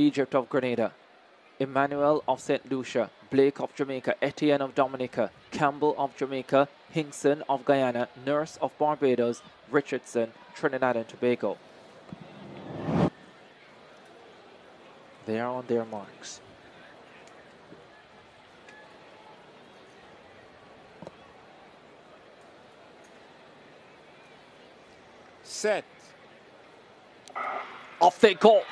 Egypt of Grenada, Emmanuel of St. Lucia, Blake of Jamaica, Etienne of Dominica, Campbell of Jamaica, Hinkson of Guyana, Nurse of Barbados, Richardson, Trinidad and Tobago. They are on their marks. Set. Off they go.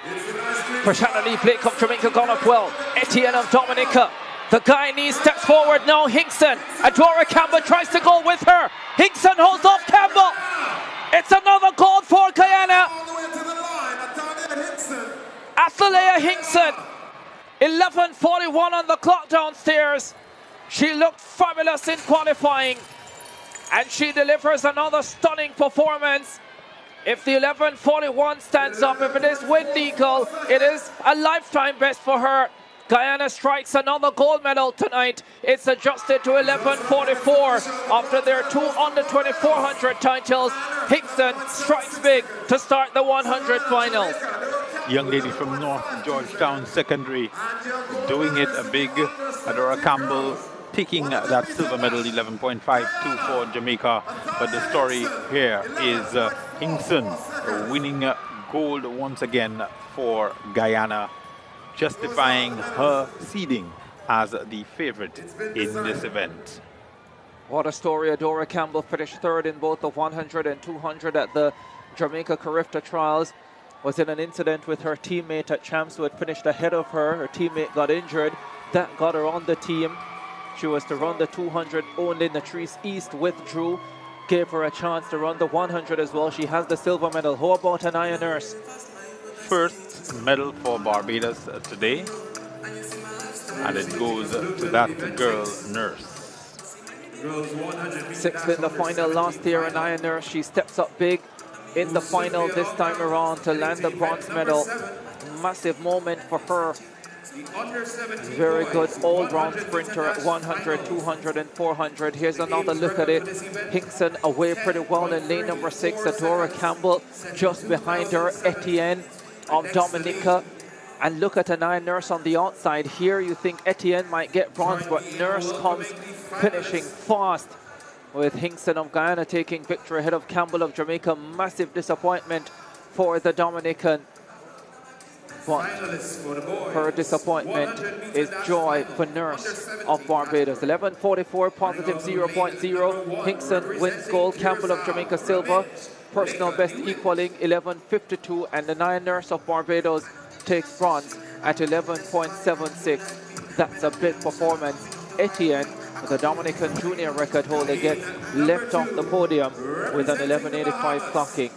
Prashanali Blake of Jamaica gone up well. Etienne of Dominica. The Guyanese steps forward now. Hinkson. Adora Campbell tries to go with her. Hinkson holds off Campbell. It's another goal for Guyana. Athalaya Hinkson. 11:41 on the clock downstairs. She looked fabulous in qualifying. And she delivers another stunning performance. If the 11:41 stands up, if it is wind eagle, it is a lifetime best for her. Guyana strikes another gold medal tonight. It's adjusted to 11:44 after their two under 2400 titles. Hinkson strikes big to start the 100 finals. Young lady from North Georgetown Secondary doing it a big. Adora Campbell taking that silver medal, 11.524 for Jamaica. But the story here is Hinkson winning gold once again for Guyana, justifying her seeding as the favorite in this event. What a story. Adora Campbell finished third in both the 100 and 200 at the Jamaica Carifta Trials. Was in an incident with her teammate at Champs who had finished ahead of her. Her teammate got injured. That got her on the team. She was to run the 200 only. Natrice East withdrew, gave her a chance to run the 100 as well. She has the silver medal. How about Anaya Nurse? First medal for Barbados today, and it goes to that girl, Nurse. Sixth in the final last year, Anaya Nurse. She steps up big in the final this time around to land the bronze medal. Massive moment for her. Very good all-round sprinter at 100, 200 and 400. Here's another look at it. Hinkson away pretty well in lane number 6. Adora Campbell just behind her. Etienne of Dominica. And look at Anaya Nurse on the outside. Here you think Etienne might get bronze, but Nurse comes finishing fast with Hinkson of Guyana taking victory ahead of Campbell of Jamaica. Massive disappointment for the Dominican. Her disappointment is joy for Nurse of Barbados. 11:44, positive 0.0. Hinkson wins gold, Campbell of Jamaica silver. Personal best equaling 11:52, and the Anaya Nurse of Barbados takes bronze at 11.76. That's a big performance. Etienne, the Dominican junior record holder, gets left off the podium with an 11:85 clocking.